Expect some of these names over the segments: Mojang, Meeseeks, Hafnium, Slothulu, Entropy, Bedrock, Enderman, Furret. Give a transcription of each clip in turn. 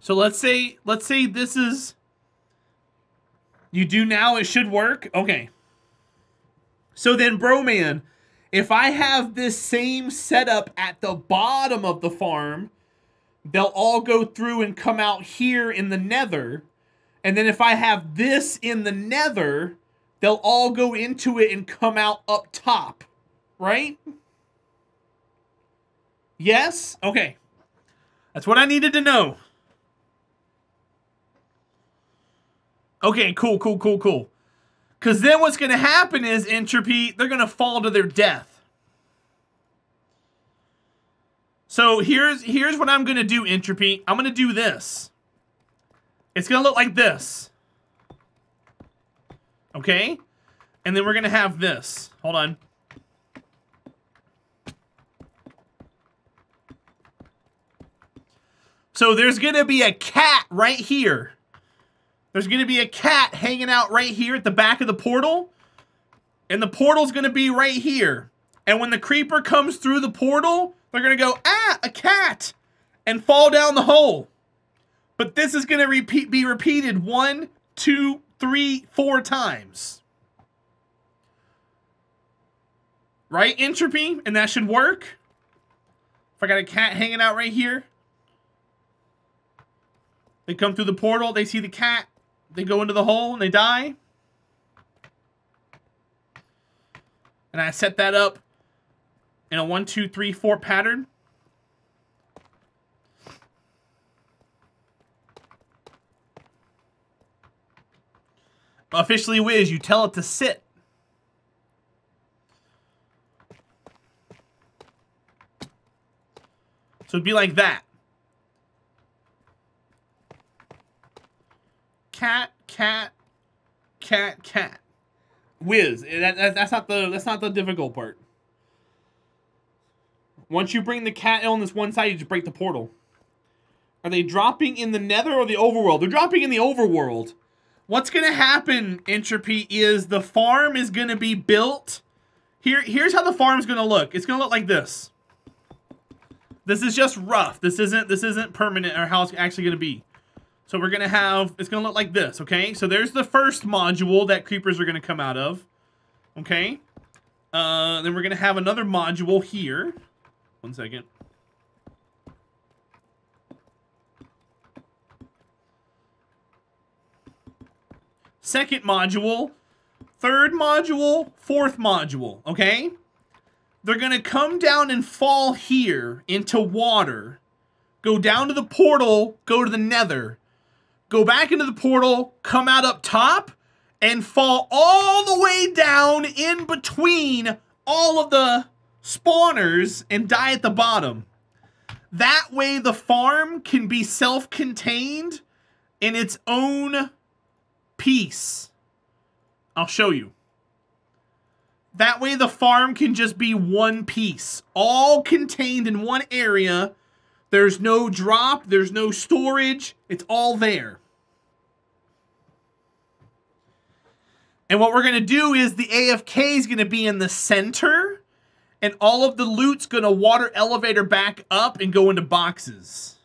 So let's say this is, you do now, it should work. Okay. So then, bro, man, if I have this same setup at the bottom of the farm, they'll all go through and come out here in the nether. And then if I have this in the nether, they'll all go into it and come out up top, right? Yes? Okay. That's what I needed to know. Okay, cool, cool, cool, cool. Because then what's going to happen is, Entropy, they're going to fall to their death. So here's what I'm going to do, Entropy. I'm going to do this. It's going to look like this. Okay? And then we're going to have this. Hold on. So there's going to be a cat right here. There's going to be a cat hanging out right here at the back of the portal. And the portal's going to be right here. And when the creeper comes through the portal, they're going to go, ah, a cat, and fall down the hole. But this is going to be repeated 1, 2, 3, 4 times. Right, Entropy? And that should work. If I got a cat hanging out right here, they come through the portal, they see the cat, they go into the hole, and they die. And I set that up in a 1, 2, 3, 4 pattern. Officially, Wiz, you tell it to sit. So it'd be like that. Cat, cat, cat, cat. Wiz, that's not the difficult part. Once you bring the cat on this one side, you just break the portal. Are they dropping in the nether or the overworld? They're dropping in the overworld. What's going to happen, Entropy, is the farm is going to be built. Here's how the farm's going to look. It's going to look like this. This is just rough. This isn't permanent or how it's actually going to be. So we're going to have, it's going to look like this, okay? So there's the first module that creepers are going to come out of, okay? Then we're going to have another module here. One second. Second module, third module, fourth module, okay? They're going to come down and fall here into water, go down to the portal, go to the nether, go back into the portal, come out up top, and fall all the way down in between all of the spawners and die at the bottom. That way the farm can be self-contained in its own piece. I'll show you. That way the farm can just be one piece, all contained in one area. There's no drop, there's no storage, it's all there. And what we're going to do is the AFK is going to be in the center, and all of the loot's going to water elevator back up and go into boxes.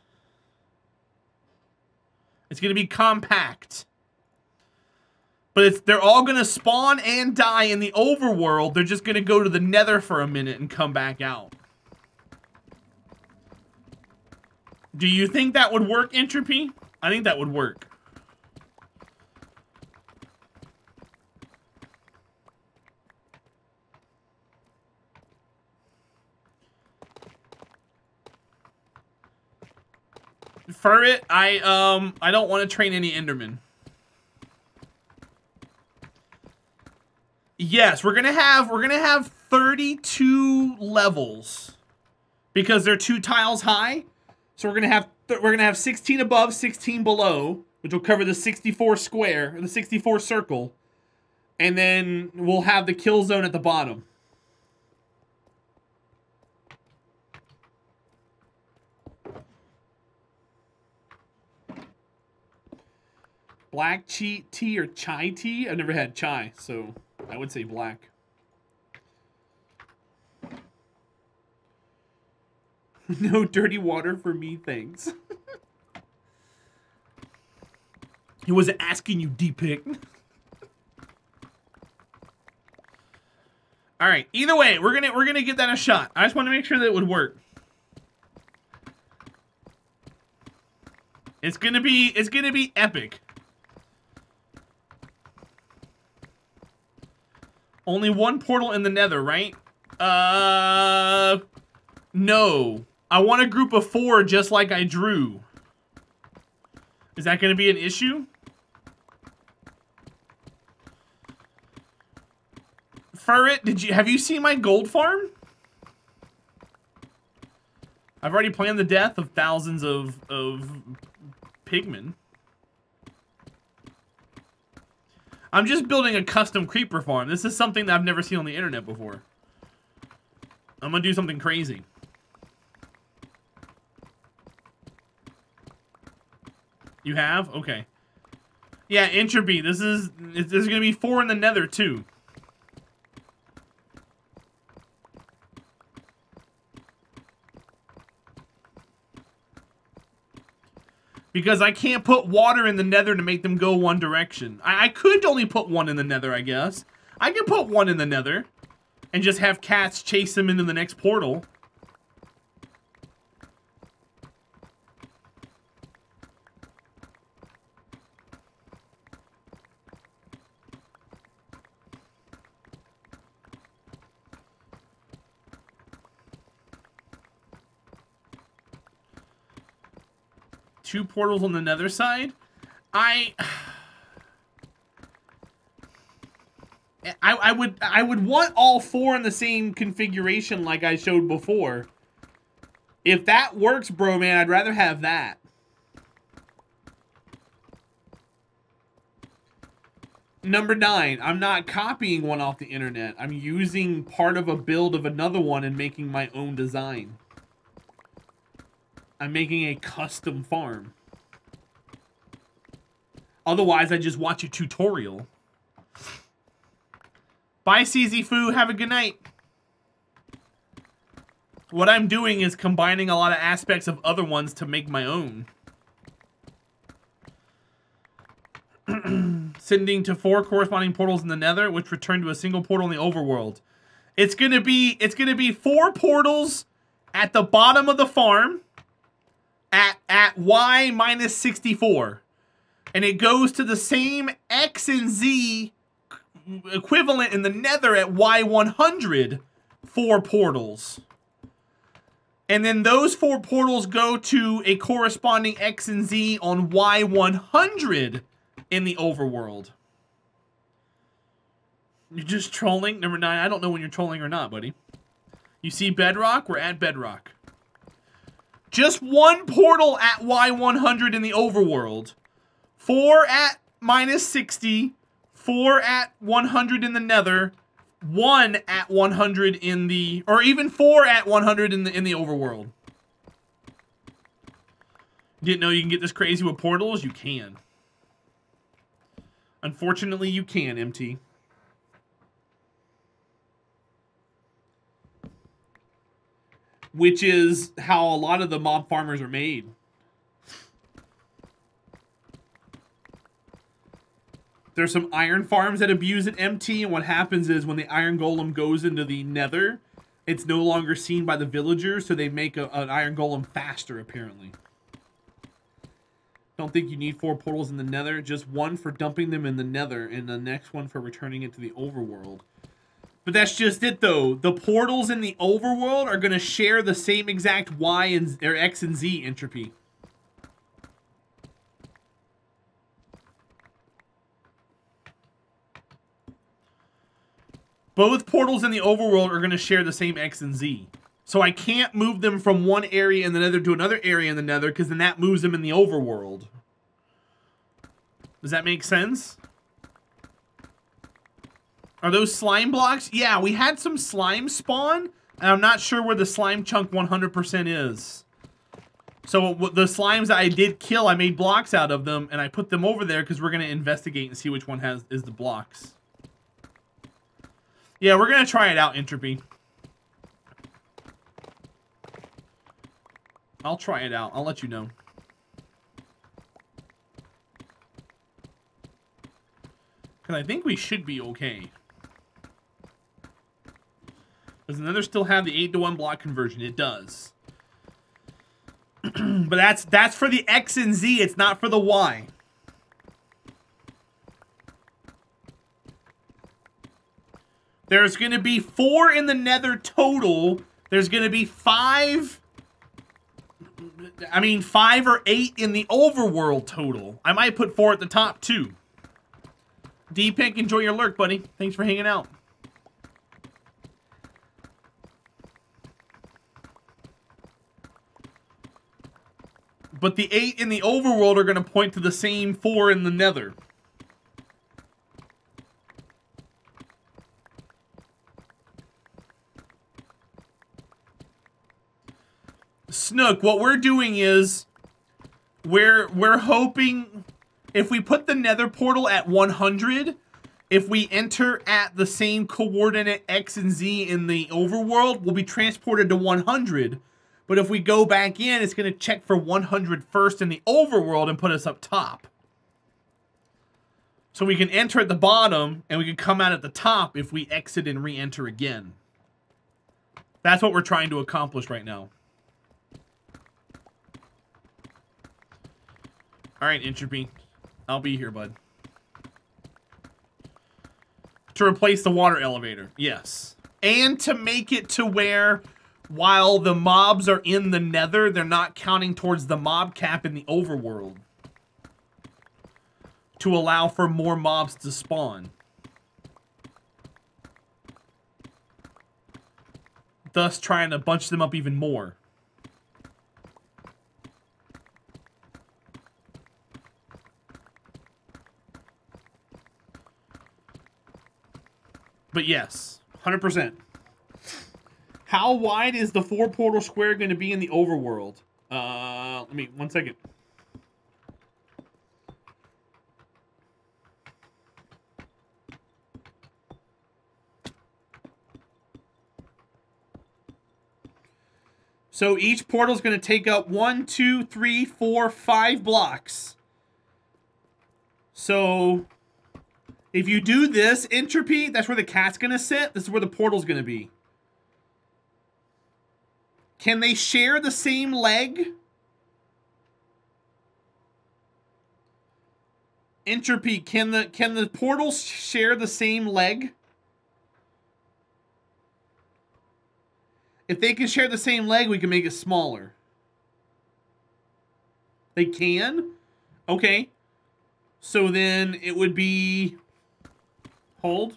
It's going to be compact. But they're all going to spawn and die in the overworld. They're just going to go to the nether for a minute and come back out. Do you think that would work, Entropy? I think that would work. For it, I don't want to train any Endermen. Yes, we're gonna have 32 levels because they're 2 tiles high. So we're gonna have 16 above, 16 below, which will cover the 64 square, or the 64 circle, and then we'll have the kill zone at the bottom. Black tea or chai tea? I've never had chai, so I would say black. No dirty water for me, thanks. He wasn't asking you, D-Pick. All right. Either way, we're gonna give that a shot. I just want to make sure that it would work. It's gonna be epic. Only one portal in the Nether, right? No. I want a group of 4 just like I drew. Is that gonna be an issue? Furret, have you seen my gold farm? I've already planned the death of thousands of pigmen. I'm just building a custom creeper farm. This is something that I've never seen on the internet before. I'm gonna do something crazy. You have? Okay. Yeah, Entropy. There's gonna be 4 in the Nether too. Because I can't put water in the Nether to make them go one direction. I could only put 1 in the Nether, I guess. I could put 1 in the Nether and just have cats chase them into the next portal. Two portals on the Nether side. I would want all 4 in the same configuration like I showed before. If that works, bro, man, I'd rather have that. Number 9. I'm not copying one off the internet. I'm using part of a build of another one and making my own design. I'm making a custom farm. Otherwise, I just watch a tutorial. Bye, CZFoo. Have a good night. What I'm doing is combining a lot of aspects of other ones to make my own. Sending to 4 corresponding portals in the Nether, which return to a single portal in the overworld. It's gonna be 4 portals at the bottom of the farm. At y minus 64, and it goes to the same x and z equivalent in the Nether at y 100, 4 portals, and then those 4 portals go to a corresponding x and z on y 100 in the overworld. You're just trolling. Number 9, I don't know when you're trolling or not, buddy. You see Bedrock? We're at Bedrock. Just 1 portal at Y100 in the overworld. 4 at minus 60. 4 at 100 in the Nether. 1 at 100 in the... Or even 4 at 100 in the overworld. Didn't know you can get this crazy with portals? You can. Unfortunately, you can, MT. Which is how a lot of the mob farmers are made. There's some iron farms that abuse it, MT, and what happens is when the iron golem goes into the Nether, it's no longer seen by the villagers, so they make an iron golem faster, apparently. Don't think you need 4 portals in the Nether, just 1 for dumping them in the Nether, and the next one for returning it to the overworld. But that's just it, though. The portals in the overworld are going to share the same exact Y and or X and Z entropy. Both portals in the overworld are going to share the same X and Z. So I can't move them from one area in the Nether to another area in the Nether, because then that moves them in the overworld. Does that make sense? Are those slime blocks? Yeah, we had some slime spawn, and I'm not sure where the slime chunk 100% is. So the slimes that I did kill, I made blocks out of them, and I put them over there because we're going to investigate and see which one is the blocks. Yeah, we're going to try it out, Entropy. I'll try it out. I'll let you know. Because I think we should be okay. Does another still have the 8-to-1 block conversion? It does. But that's for the X and Z. It's not for the Y. There's going to be 4 in the nether total. There's going to be 5... I mean, 5 or 8 in the overworld total. I might put 4 at the top, too. D-Pink, enjoy your lurk, buddy. Thanks for hanging out. But the 8 in the overworld are going to point to the same 4 in the nether. Snook, what we're doing is we're hoping if we put the nether portal at 100, if we enter at the same coordinate X and Z in the overworld, we'll be transported to 100. But if we go back in, it's going to check for 100 first in the overworld and put us up top. So we can enter at the bottom and we can come out at the top if we exit and re-enter again. That's what we're trying to accomplish right now. All right, Entropy. I'll be here, bud. To replace the water elevator. Yes. And to make it to where, while the mobs are in the nether, they're not counting towards the mob cap in the overworld. To allow for more mobs to spawn. Thus trying to bunch them up even more. But yes, 100%. How wide is the 4-portal square going to be in the overworld? Let me, 1 second. So each portal is going to take up 1, 2, 3, 4, 5 blocks. So... if you do this, Entropy, that's where the cat's going to sit. This is where the portal's going to be. Can they share the same leg? Entropy, can the portals share the same leg? If they can share the same leg, we can make it smaller. They can? Okay. So then it would be... hold.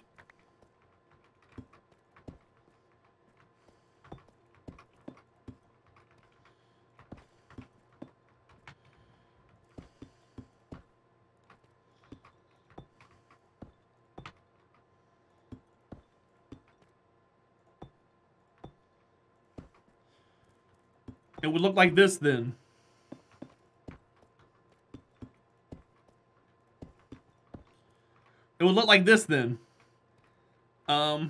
It would look like this then. It would look like this then. So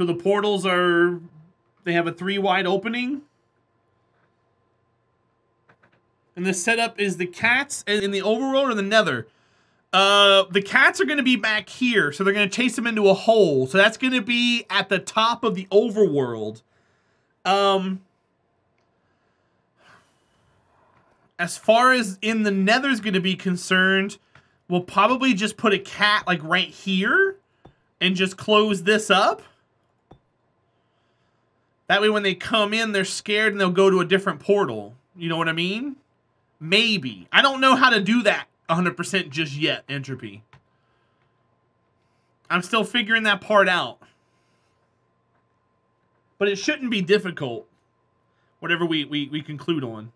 the portals are... they have a 3-wide opening. And the setup is the cats in the overworld or the nether. The cats are going to be back here. So they're going to chase them into a hole. So that's going to be at the top of the overworld. As far as in the nether is going to be concerned... we'll probably just put a cat like right here and just close this up. That way when they come in, they're scared and they'll go to a different portal. You know what I mean? Maybe. I don't know how to do that 100% just yet, Entropy. I'm still figuring that part out. But it shouldn't be difficult, whatever we conclude on.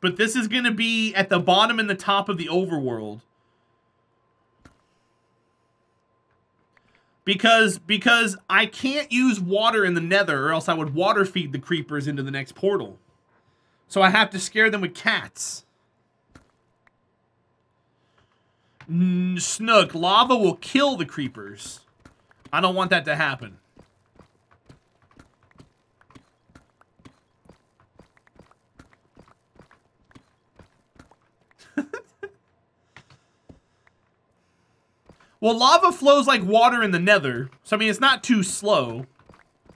But this is going to be at the bottom and the top of the overworld. Because I can't use water in the nether or else I would water feed the creepers into the next portal. So I have to scare them with cats. Snook, lava will kill the creepers. I don't want that to happen. Well, lava flows like water in the nether, so I mean, it's not too slow,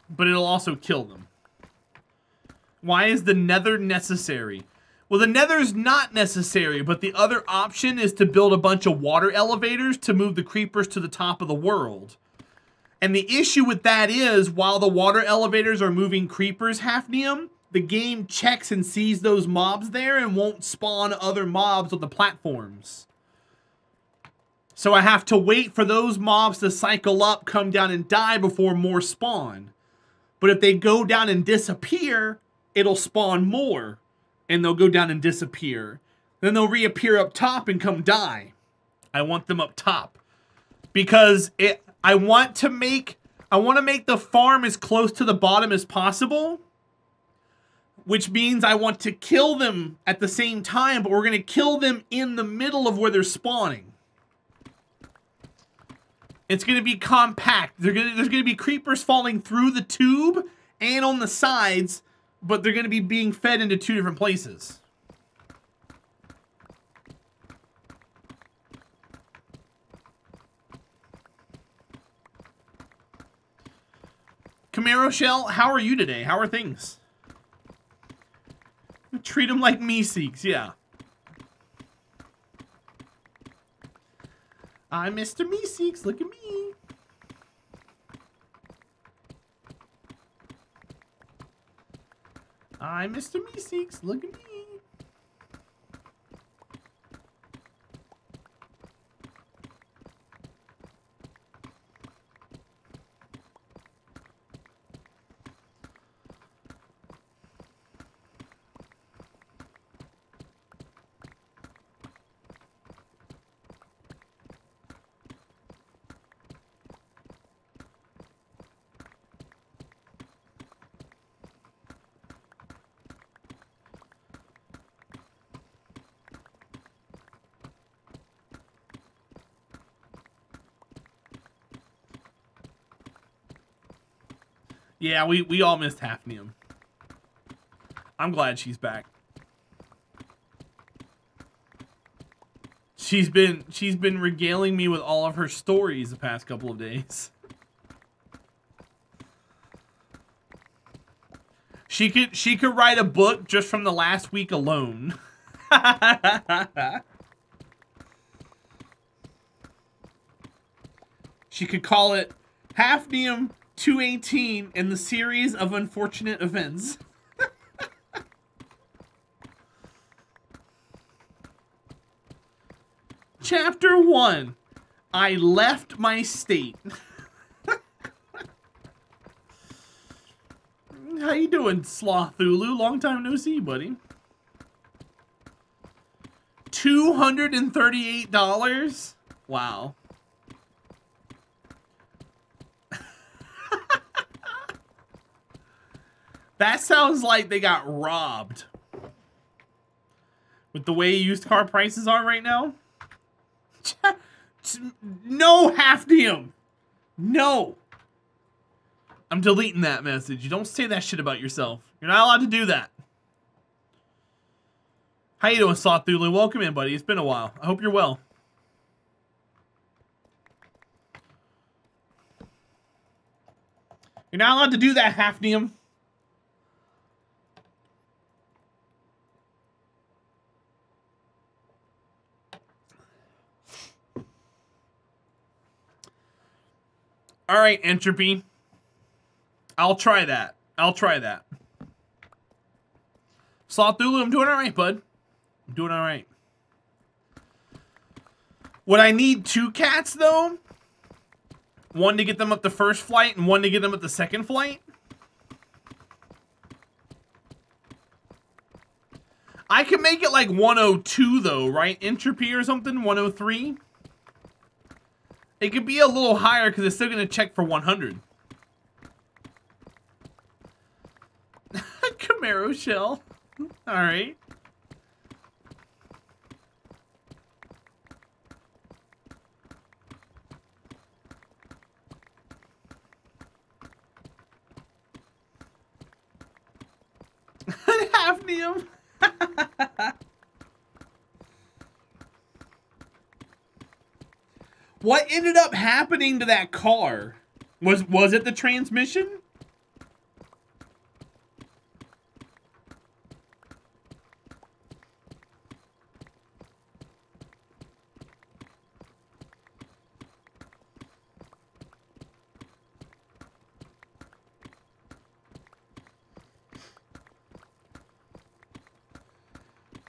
but it'll also kill them. Why is the nether necessary? Well, the nether's not necessary, but the other option is to build a bunch of water elevators to move the creepers to the top of the world. And the issue with that is, while the water elevators are moving creepers, Hafnium, the game checks and sees those mobs there and won't spawn other mobs on the platforms. So I have to wait for those mobs to cycle up, come down, and die before more spawn. But if they go down and disappear, it'll spawn more. And they'll go down and disappear. Then they'll reappear up top and come die. I want them up top. Because I want to make the farm as close to the bottom as possible, which means I want to kill them at the same time, but we're going to kill them in the middle of where they're spawning. It's going to be compact. There's going to be creepers falling through the tube and on the sides, but they're going to be being fed into two different places. Camaro Shell, how are you today? How are things? Treat them like Meeseeks, yeah. I'm Mr. Meeseeks, look at me. I'm Mr. Meeseeks, look at me. Yeah, we all missed Hafnium. I'm glad she's back. She's been regaling me with all of her stories the past couple of days. She could write a book just from the last week alone. She could call it Hafnium 218 and the series of unfortunate events. Chapter 1. I left my state. How you doing, Slothulu? Long time no see, buddy. $238? Wow. That sounds like they got robbed. With the way used car prices are right now? No, Hafnium! No! I'm deleting that message. You don't say that shit about yourself. You're not allowed to do that. How you doing, Slothulu? Welcome in, buddy. It's been a while. I hope you're well. You're not allowed to do that, Hafnium. All right, Entropy. I'll try that. I'll try that. Slothulu, I'm doing all right, bud. I'm doing all right. Would I need two cats, though? One to get them up the first flight and one to get them up the second flight? I could make it like 102, though, right? Entropy or something, 103? It could be a little higher because it's still going to check for 100. Camaro Shell. All right. Hafnium. What ended up happening to that car? Was it the transmission?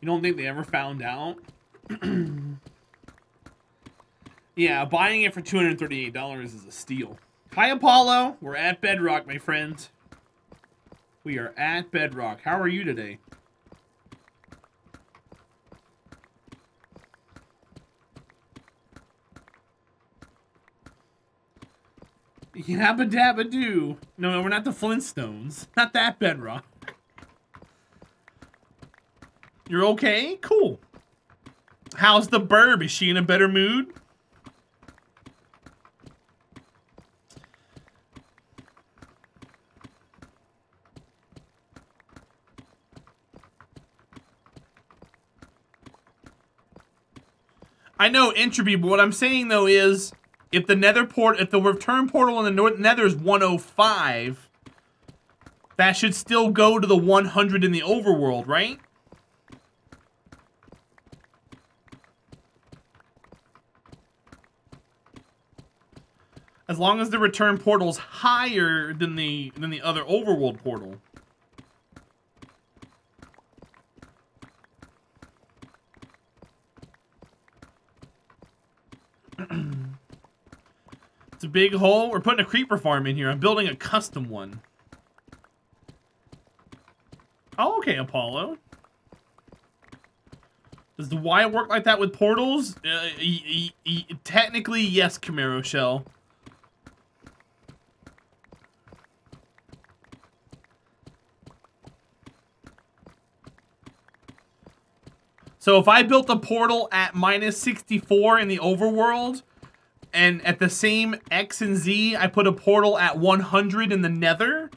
You don't think they ever found out? Yeah, buying it for $238 is a steal. Hi, Apollo. We're at Bedrock, my friend. We are at Bedrock. How are you today? Yabba dabba doo. No, we're not the Flintstones. Not that Bedrock. You're okay? Cool. How's the burb? Is she in a better mood? I know Entropy, but what I'm saying though is if the nether port, if the return portal in the north nether is 105, that should still go to the 100 in the overworld, right? As long as the return portal's higher than the other overworld portal. It's a big hole. We're putting a creeper farm in here. I'm building a custom one. Oh, okay, Apollo. Does the Y work like that with portals? Technically, yes, Camaro Shell. So if I built a portal at -64 in the overworld, and at the same X and Z, I put a portal at 100 in the nether,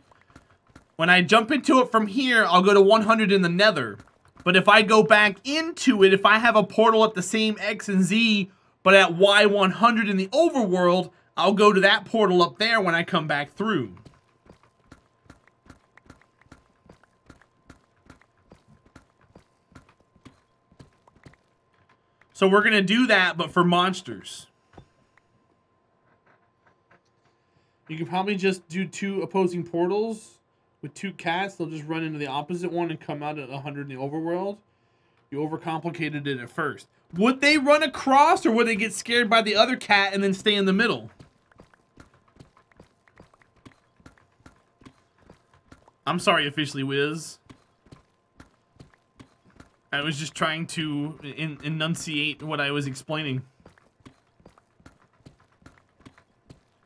when I jump into it from here, I'll go to 100 in the nether. But if I go back into it, if I have a portal at the same X and Z, but at Y100 in the overworld, I'll go to that portal up there when I come back through. So we're gonna do that, but for monsters. You can probably just do two opposing portals with two cats. They'll just run into the opposite one and come out at 100 in the overworld. You overcomplicated it at first. Would they run across, or would they get scared by the other cat and then stay in the middle? I'm sorry, Officially Wiz. I was just trying to enunciate what I was explaining.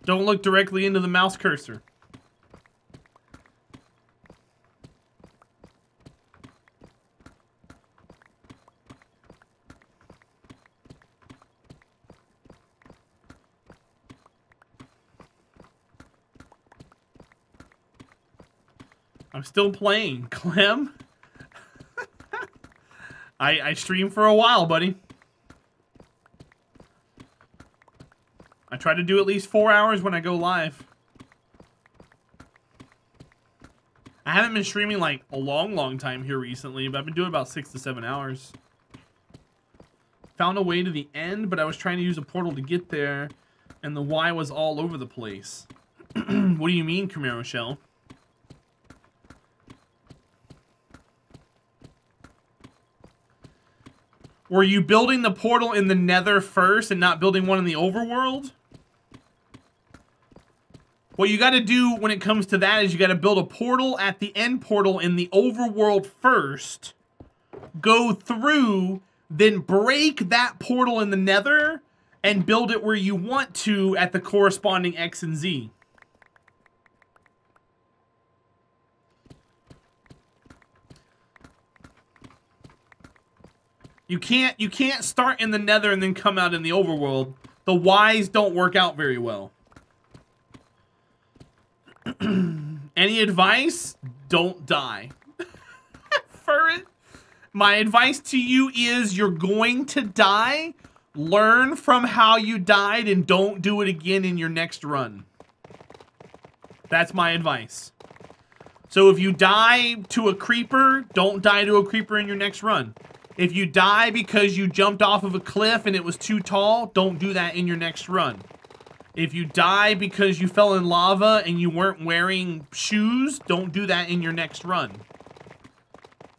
Don't look directly into the mouse cursor. I'm still playing, Clem. I streamed for a while, buddy. I try to do at least 4 hours when I go live. I haven't been streaming like a long time here recently, but I've been doing about 6 to 7 hours. Found a way to the end, but I was trying to use a portal to get there, and the Y was all over the place. What do you mean, Camaro Shell? Were you building the portal in the nether first and not building one in the overworld? What you got to do when it comes to that is you got to build a portal at the end portal in the overworld first, go through, then break that portal in the nether and build it where you want to at the corresponding X and Z. You can't start in the nether and then come out in the overworld. The Ys don't work out very well. Any advice? Don't die. Furret, my advice to you is you're going to die. Learn from how you died and don't do it again in your next run. That's my advice. So if you die to a creeper, don't die to a creeper in your next run. If you die because you jumped off of a cliff and it was too tall, don't do that in your next run. If you die because you fell in lava and you weren't wearing shoes, don't do that in your next run.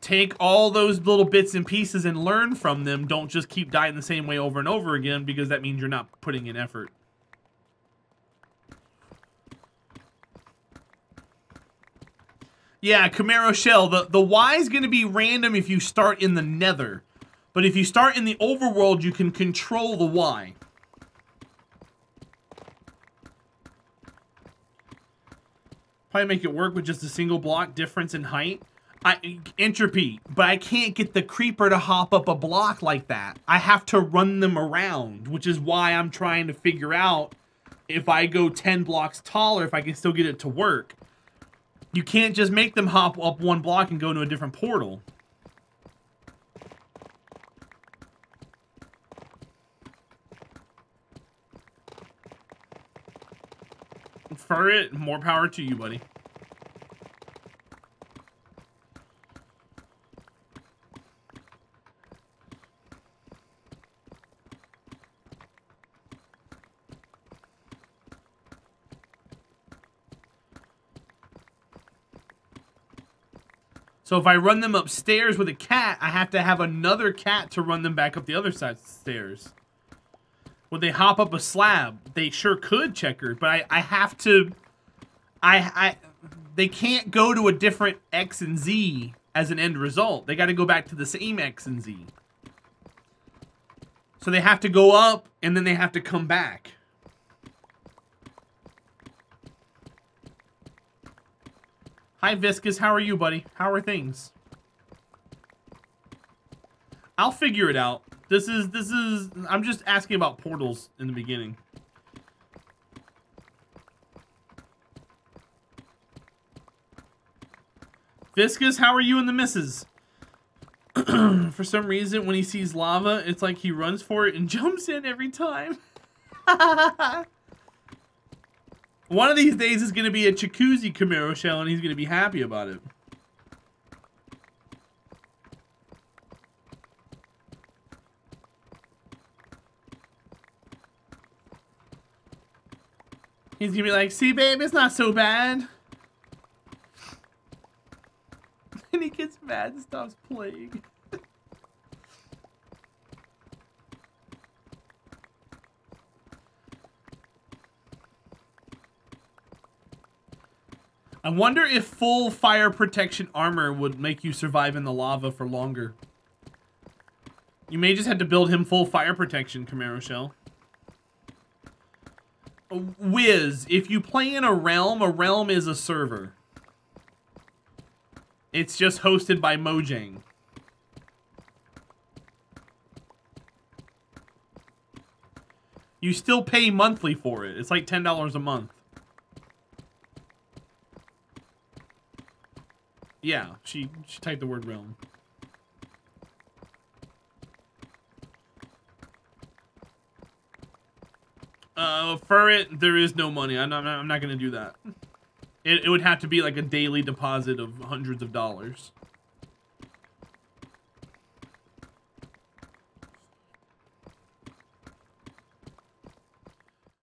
Take all those little bits and pieces and learn from them. Don't just keep dying the same way over and over again, because that means you're not putting in effort. Yeah, Camaro Shell, the Y is going to be random if you start in the Nether. But if you start in the overworld, you can control the Y. Probably make it work with just a single block difference in height. Entropy, but I can't get the creeper to hop up a block like that. I have to run them around, which is why I'm trying to figure out if I go 10 blocks taller, if I can still get it to work. You can't just make them hop up one block and go to a different portal. For it, more power to you, buddy. So if I run them upstairs with a cat, I have to have another cat to run them back up the other side of the stairs. Would they hop up a slab? They sure could, Checker, but I have to... They can't go to a different X and Z as an end result. They got to go back to the same X and Z. So they have to go up, and then they have to come back. Hi, Viscous. How are you, buddy? How are things? I'll figure it out. This is... I'm just asking about portals in the beginning. Viscous, how are you and the missus? For some reason, when he sees lava, it's like he runs for it and jumps in every time. One of these days is going to be a jacuzzi Camaro Shell, and he's going to be happy about it. He's going to be like, see, babe, it's not so bad. And he gets mad and stops playing. I wonder if full fire protection armor would make you survive in the lava for longer. You may just have to build him full fire protection, Camaro Shell. Wiz, if you play in a realm is a server. It's just hosted by Mojang. You still pay monthly for it. It's like $10 a month. Yeah, she typed the word realm. For it, there is no money. I'm not gonna do that. It would have to be like a daily deposit of hundreds of dollars.